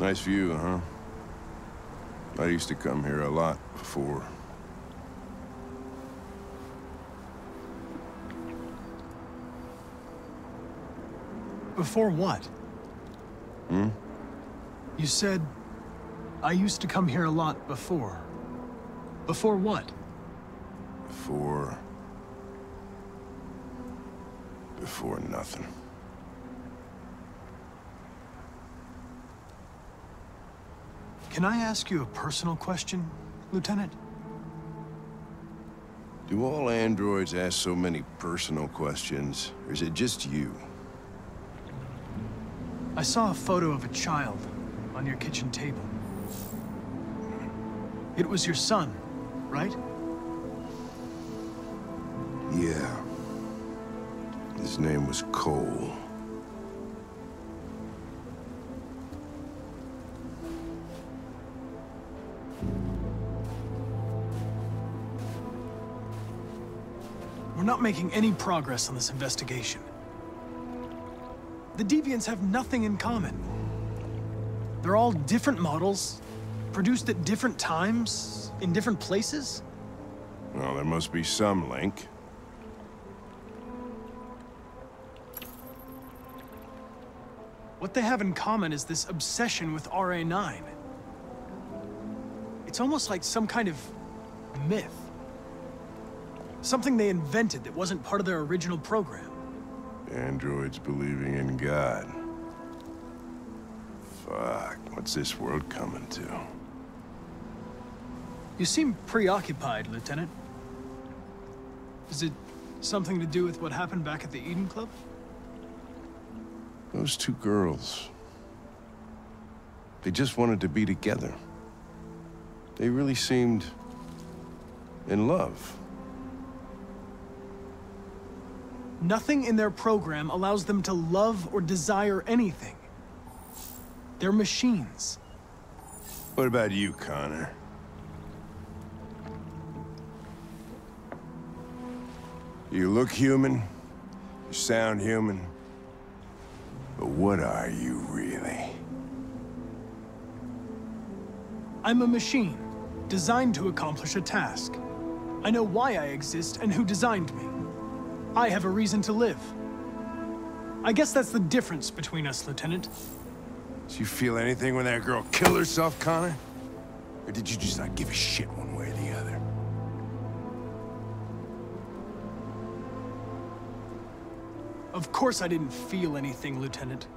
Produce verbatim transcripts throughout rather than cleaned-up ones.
Nice view, huh? I used to come here a lot before. Before what? Hmm? You said, I used to come here a lot before. Before what? Before... Before nothing. Can I ask you a personal question, Lieutenant? Do all androids ask so many personal questions, or is it just you? I saw a photo of a child on your kitchen table. It was your son, right? Yeah. His name was Cole. We're not making any progress on this investigation. The Deviants have nothing in common. They're all different models, produced at different times, in different places. Well, there must be some link. What they have in common is this obsession with R A nine. It's almost like some kind of myth. Something they invented that wasn't part of their original program. Androids believing in God. Fuck, what's this world coming to? You seem preoccupied, Lieutenant. Is it something to do with what happened back at the Eden Club? Those two girls. They just wanted to be together. They really seemed in love. Nothing in their program allows them to love or desire anything. They're machines. What about you, Connor? You look human, you sound human, but what are you really? I'm a machine, designed to accomplish a task. I know why I exist and who designed me. I have a reason to live. I guess that's the difference between us, Lieutenant. Did you feel anything when that girl killed herself, Connor? Or did you just not give a shit one way or the other? Of course I didn't feel anything, Lieutenant.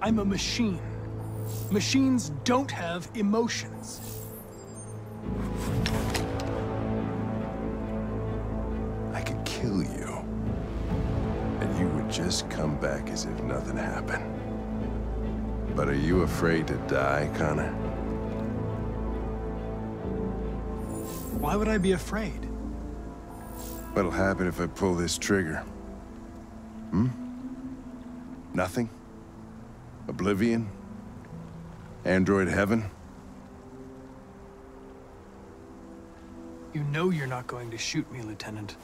I'm a machine. Machines don't have emotions. I could kill you. Just come back as if nothing happened. But are you afraid to die, Connor? Why would I be afraid? What'll happen if I pull this trigger? Hmm? Nothing? Oblivion? Android heaven? You know you're not going to shoot me, Lieutenant.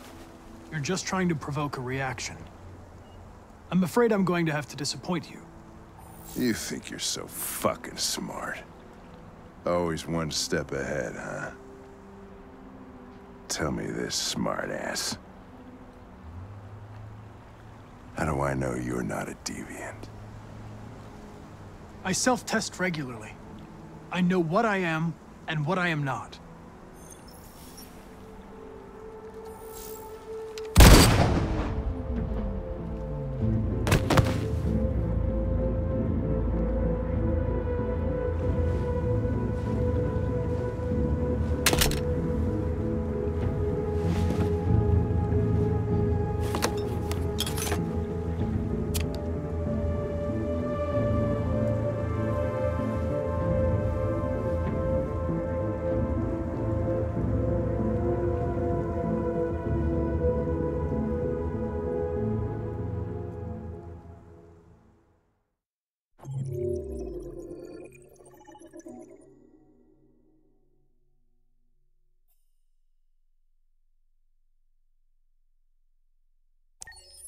You're just trying to provoke a reaction. I'm afraid I'm going to have to disappoint you. You think you're so fucking smart. Always one step ahead, huh? Tell me this, smart ass. How do I know you're not a deviant? I self-test regularly. I know what I am and what I am not.